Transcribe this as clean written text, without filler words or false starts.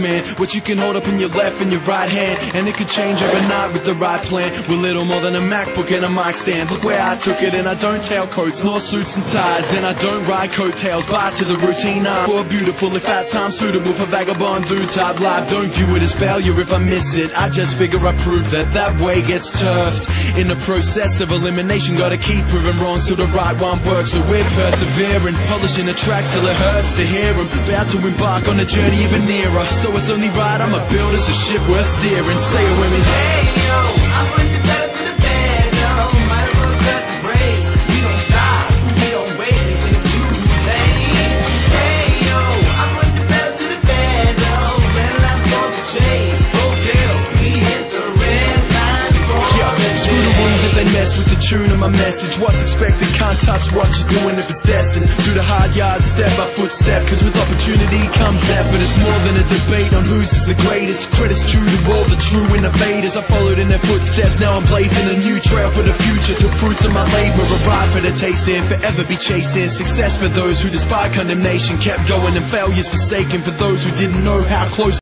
Man, what you can hold up in your left and your right hand, and it could change overnight with the right plan. We're little more than a MacBook and a mic stand. Look where I took it, and I don't tail coats, nor suits and ties, and I don't ride coattails. Bye to the routine. I'm more beautiful if at times suitable for vagabond dude type life. Don't view it as failure if I miss it. I just figure I prove that way gets turfed. In the process of elimination, gotta keep proving wrong so the right one works. So we're persevering, polishing the tracks till it hurts to hear 'em. About to embark on a journey even nearer. So it's only right, I'ma build us a ship worth steering. Say it with me. Hey yo, I put the pedal to the metal. Might as well cut the brakes. We don't stop, we don't wait until it's too late. Hey yo, I put the pedal to the metal. Red light for the chase. Go till we hit the red line for the chase. Screw the rules if they mess with the tune of my message. What's expected, can't touch what you're doing if it's destined. Through the hard yards, step by footstep, 'cause with opportunity comes effort. It's more than a debate on whose is the greatest. Credits true to all the true innovators. I followed in their footsteps, now I'm blazing a new trail for the future. Till fruits of my labor arrive for the tasting. Forever be chasing success for those who despite condemnation. Kept going and failures forsaken for those who didn't know how close.